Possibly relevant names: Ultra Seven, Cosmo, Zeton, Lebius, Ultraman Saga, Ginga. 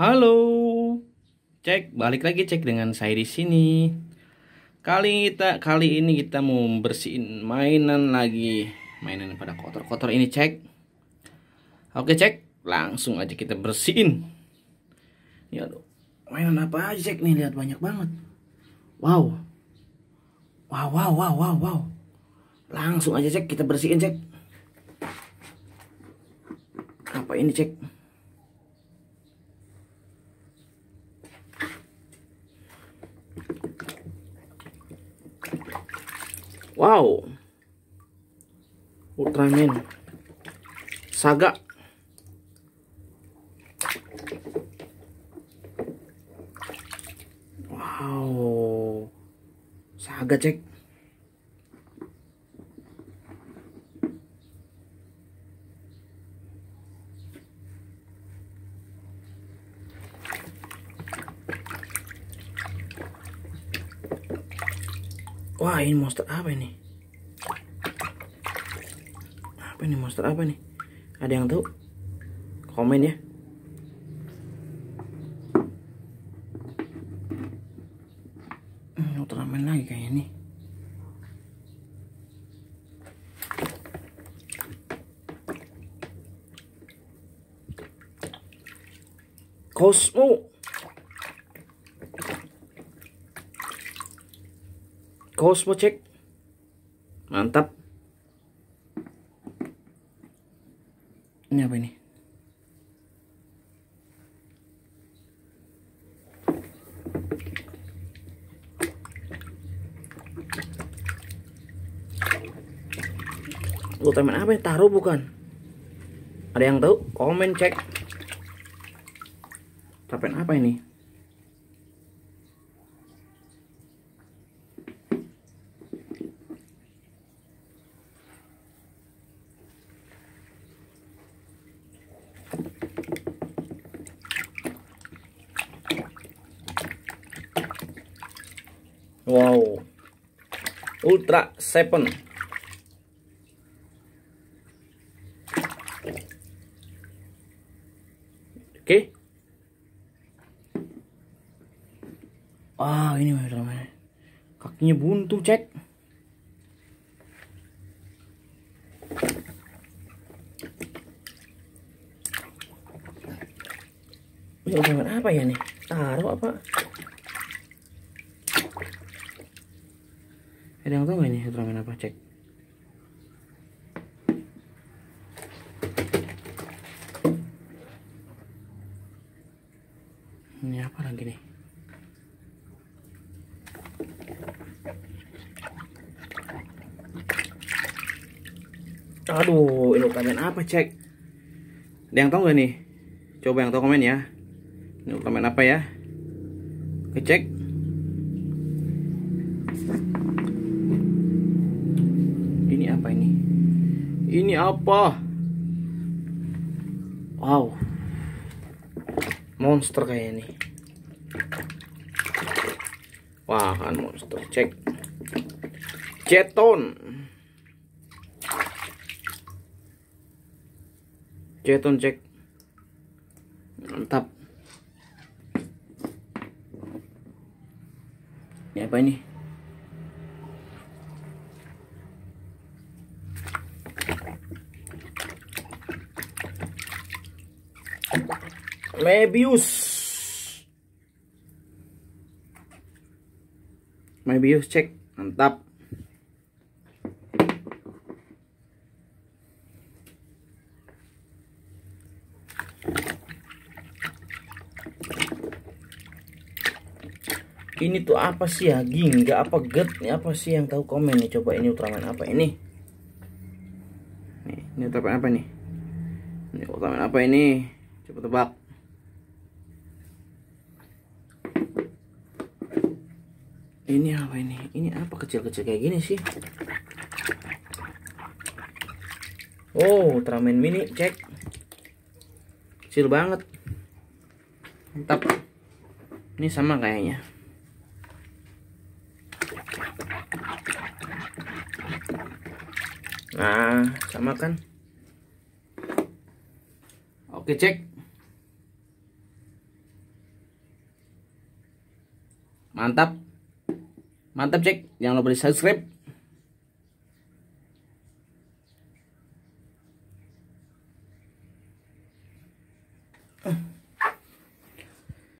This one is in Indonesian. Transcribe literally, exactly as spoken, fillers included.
Halo, cek balik lagi cek dengan saya di sini. Kali kita kali ini kita mau bersihin mainan lagi, mainan pada kotor-kotor ini cek. Oke cek, langsung aja kita bersihin. Ya, mainan apa aja cek nih, lihat banyak banget. Wow, wow, wow, wow, wow, wow. Langsung aja cek kita bersihin cek. Apa ini cek? Wow, Ultraman Saga. Wow, Saga cek. Wah, ini monster apa ini? Apa ini monster apa nih? Ada yang tahu? Komen ya. Hmm, Ultraman lagi kayaknya nih. Cosmo. Cosmo cek, mantap. Ini apa ini? Ultraman apa ini? Taruh bukan? Ada yang tahu? Komen cek. Ultraman apa ini? Wow, Ultra Seven. Oke. Okay. Ah, ini mana? Kakinya buntu cek. Ini Ultraman apa ya nih? Taruh apa? Ada yang tahu gak ini Ultraman apa cek? Ini apa lagi nih? Aduh, ini Ultraman apa cek? Ada yang tahu gak nih? Coba yang tahu komen ya. Ini Ultraman apa ya? Oke cek. Ini apa ini? Ini apa? Wow, monster kayaknya nih. Wah, kan monster cek. Zeton. Zeton cek. Mantap. Ini apa ini? Lebius. Lebius cek, mantap. Ini tuh apa sih ya? Ginga apa get nih? Apa sih yang tahu komen nih? Coba ini Ultraman apa ini? Nih, ini Ultraman apa nih? Ini Ultraman apa ini? Coba tebak. Ini apa ini? Ini apa kecil-kecil kayak gini sih? Oh, Ultraman mini cek. Kecil banget. Mantap. Ini sama kayaknya. Nah, sama kan? Oke, cek. Mantap. Mantap cek. Jangan lupa di subscribe. Uh.